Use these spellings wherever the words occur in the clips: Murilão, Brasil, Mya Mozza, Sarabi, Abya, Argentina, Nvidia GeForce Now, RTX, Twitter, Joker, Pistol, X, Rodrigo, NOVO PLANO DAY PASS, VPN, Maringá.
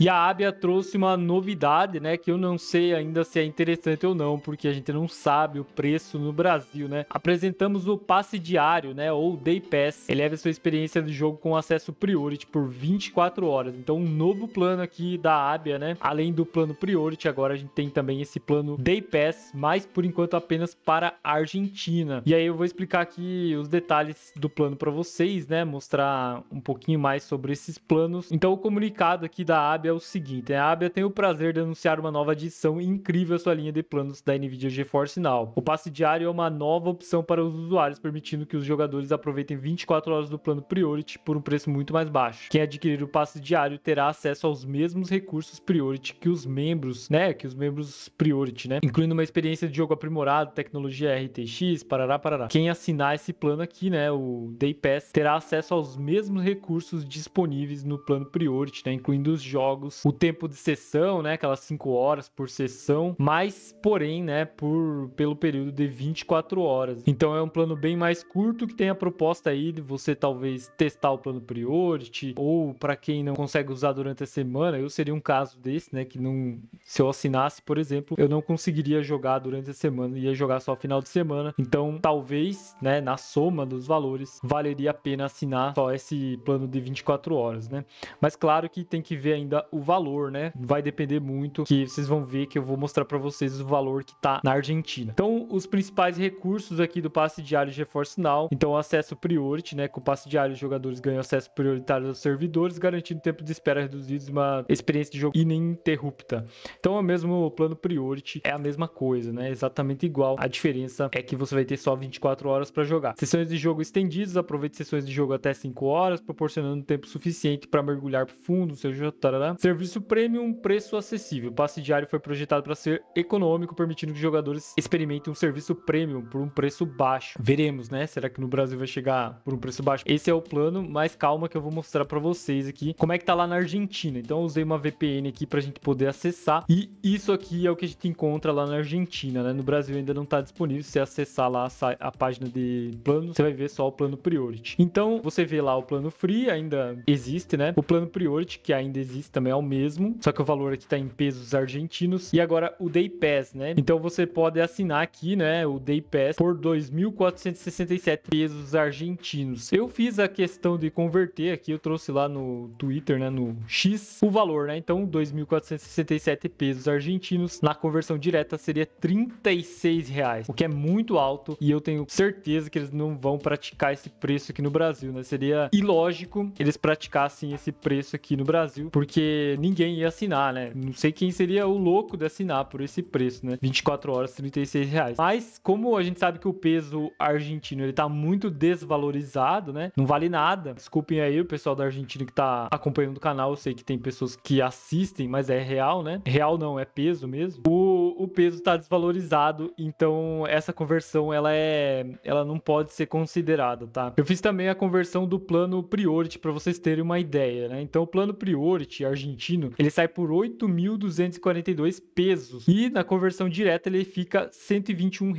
E a Abya trouxe uma novidade, né, que eu não sei ainda se é interessante ou não, porque a gente não sabe o preço no Brasil, né. Apresentamos o passe diário, né, ou Day Pass. Eleve a sua experiência de jogo com acesso priority por 24 horas. Então, um novo plano aqui da Abya, né. Além do plano priority, agora a gente tem também esse plano Day Pass, mas por enquanto apenas para a Argentina. E aí eu vou explicar aqui os detalhes do plano para vocês, né, mostrar um pouquinho mais sobre esses planos. Então, o comunicado aqui da Abya é o seguinte, né? A Abya tem o prazer de anunciar uma nova adição incrível à sua linha de planos da Nvidia GeForce Now. O passe diário é uma nova opção para os usuários, permitindo que os jogadores aproveitem 24 horas do plano Priority por um preço muito mais baixo. Quem adquirir o passe diário terá acesso aos mesmos recursos Priority que os membros, incluindo uma experiência de jogo aprimorada, tecnologia RTX, parará. Quem assinar esse plano aqui, né, o Day Pass, terá acesso aos mesmos recursos disponíveis no plano Priority, né, incluindo os jogos, o tempo de sessão, né, aquelas 5 horas por sessão, mas porém, né, pelo período de 24 horas. Então é um plano bem mais curto que tem a proposta aí de você talvez testar o plano Priority, ou para quem não consegue usar durante a semana. Eu seria um caso desse, né, que não, se eu assinasse, por exemplo, eu não conseguiria jogar durante a semana, ia jogar só final de semana. Então talvez, né, na soma dos valores, valeria a pena assinar só esse plano de 24 horas, né? Mas claro que tem que ver ainda o valor, né? Vai depender muito, que vocês vão ver que eu vou mostrar para vocês o valor que tá na Argentina. Então, os principais recursos aqui do passe diário GeForce Now. Então, acesso priority, né? Com o passe diário, os jogadores ganham acesso prioritário aos servidores, garantindo tempo de espera reduzido, uma experiência de jogo ininterrupta. Então, é o mesmo plano priority, é a mesma coisa, né? Exatamente igual. A diferença é que você vai ter só 24 horas para jogar. Sessões de jogo estendidas, aproveite sessões de jogo até 5 horas, proporcionando tempo suficiente para mergulhar fundo, seja tarará. Serviço premium, preço acessível. O passe diário foi projetado para ser econômico, permitindo que os jogadores experimentem um serviço premium por um preço baixo. Veremos, né? Será que no Brasil vai chegar por um preço baixo? Esse é o plano, mas calma que eu vou mostrar para vocês aqui como é que tá lá na Argentina. Então eu usei uma VPN aqui pra gente poder acessar, e isso aqui é o que a gente encontra lá na Argentina, né? No Brasil ainda não tá disponível. Se você acessar lá a página de plano, você vai ver só o plano Priority. Então você vê lá o plano Free, ainda existe, né? O plano Priority, que ainda existe também, é o mesmo, só que o valor aqui tá em pesos argentinos. E agora o Day Pass, né? Então você pode assinar aqui, né, o Day Pass por 2.467 pesos argentinos. Eu fiz a questão de converter aqui, eu trouxe lá no Twitter, né, no X, o valor, né? Então 2.467 pesos argentinos na conversão direta seria R$36, o que é muito alto, e eu tenho certeza que eles não vão praticar esse preço aqui no Brasil, né? Seria ilógico eles praticassem esse preço aqui no Brasil, porque ninguém ia assinar, né? Não sei quem seria o louco de assinar por esse preço, né? 24 horas, R$36. Mas como a gente sabe que o peso argentino, ele tá muito desvalorizado, né? Não vale nada. Desculpem aí o pessoal da Argentina que tá acompanhando o canal. Eu sei que tem pessoas que assistem, mas é real, né? Real não, é peso mesmo. O peso tá desvalorizado, então essa conversão, ela não pode ser considerada, tá? Eu fiz também a conversão do plano Priority para vocês terem uma ideia, né? Então o plano Priority argentino, ele sai por 8.242 pesos, e na conversão direta ele fica R$121,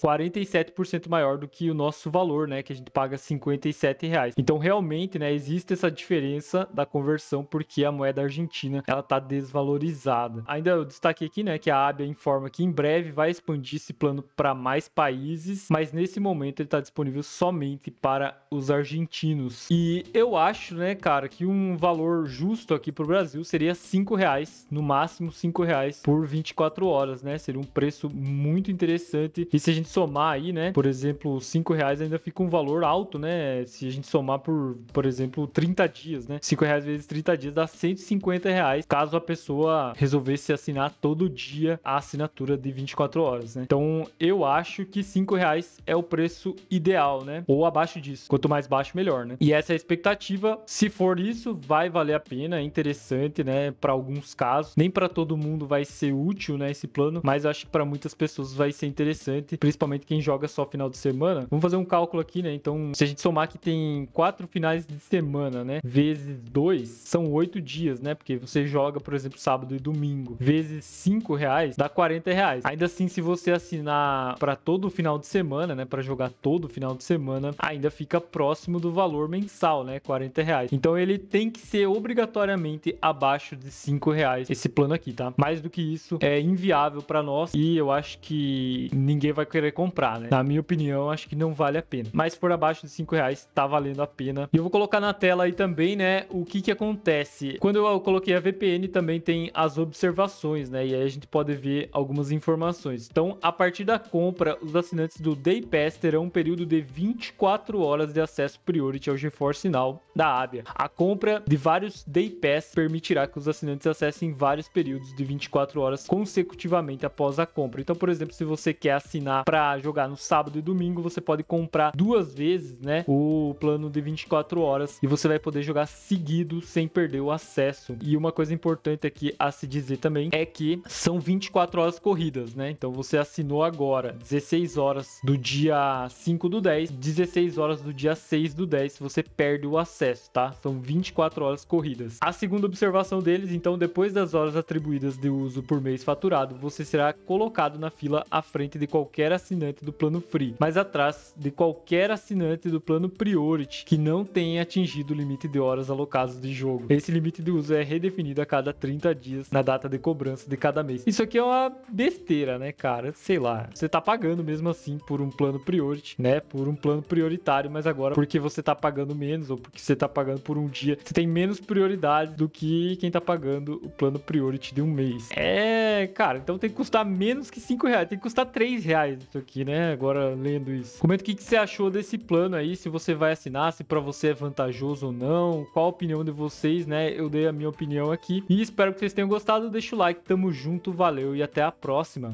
47% maior do que o nosso valor, né, que a gente paga R$57. Então realmente, né, existe essa diferença da conversão, porque a moeda argentina, ela tá desvalorizada. Ainda eu destaquei aqui, né, que a Abya informa que em breve vai expandir esse plano para mais países, mas nesse momento ele tá disponível somente para os argentinos. E eu acho, né, cara, que um valor justo aqui pro Brasil seria R$5, no máximo R$5 por 24 horas, né? Seria um preço muito interessante. E se a gente somar aí, né, por exemplo, R$5 ainda fica um valor alto, né? Se a gente somar por exemplo, 30 dias, né? R$5 vezes 30 dias dá R$150, caso a pessoa resolvesse assinar todo dia a assinatura de 24 horas, né? Então, eu acho que R$5 é o preço ideal, né? Ou abaixo disso. Quanto mais baixo, melhor, né? E essa é a expectativa. Se for isso, vai valer a pena, hein? Interessante, né? Para alguns casos, nem para todo mundo vai ser útil, né, esse plano, mas acho que para muitas pessoas vai ser interessante, principalmente quem joga só final de semana. Vamos fazer um cálculo aqui, né? Então, se a gente somar que tem 4 finais de semana, né, vezes 2 são 8 dias, né, porque você joga, por exemplo, sábado e domingo, vezes R$5 dá 40 R$40. Ainda assim, se você assinar para todo final de semana, né, para jogar todo final de semana, ainda fica próximo do valor mensal, né, R$40. Então ele tem que ser obrigatoriamente abaixo de R$5 esse plano aqui, tá? Mais do que isso é inviável para nós e eu acho que ninguém vai querer comprar, né? Na minha opinião, acho que não vale a pena. Mas por abaixo de R$5 tá valendo a pena. E eu vou colocar na tela aí também, né, o que que acontece. Quando eu coloquei a VPN também tem as observações, né? E aí a gente pode ver algumas informações. Então, a partir da compra, os assinantes do Day Pass terão um período de 24 horas de acesso priority ao GeForce Now da Abya. A compra de vários Day Pass permitirá que os assinantes acessem vários períodos de 24 horas consecutivamente após a compra. Então, por exemplo, se você quer assinar para jogar no sábado e domingo, você pode comprar duas vezes, né, o plano de 24 horas e você vai poder jogar seguido sem perder o acesso. E uma coisa importante aqui a se dizer também é que são 24 horas corridas, né? Então você assinou agora 16 horas do dia 5/10, 16 horas do dia 6/10, você perde o acesso, tá? São 24 horas corridas. A segunda observação deles, então, depois das horas atribuídas de uso por mês faturado, você será colocado na fila à frente de qualquer assinante do plano free, mas atrás de qualquer assinante do plano priority que não tenha atingido o limite de horas alocadas de jogo. Esse limite de uso é redefinido a cada 30 dias na data de cobrança de cada mês. Isso aqui é uma besteira, né, cara? Sei lá, você tá pagando mesmo assim por um plano priority, né? Por um plano prioritário, mas agora porque você tá pagando menos ou porque você tá pagando por um dia, você tem menos prioridade do que quem tá pagando o plano priority de um mês. É, cara, então tem que custar menos que R$5, tem que custar R$3 isso aqui, né? Agora lendo isso. Comenta o que você achou desse plano aí, se você vai assinar, se pra você é vantajoso ou não, qual a opinião de vocês, né? Eu dei a minha opinião aqui e espero que vocês tenham gostado. Deixa o like, tamo junto, valeu e até a próxima.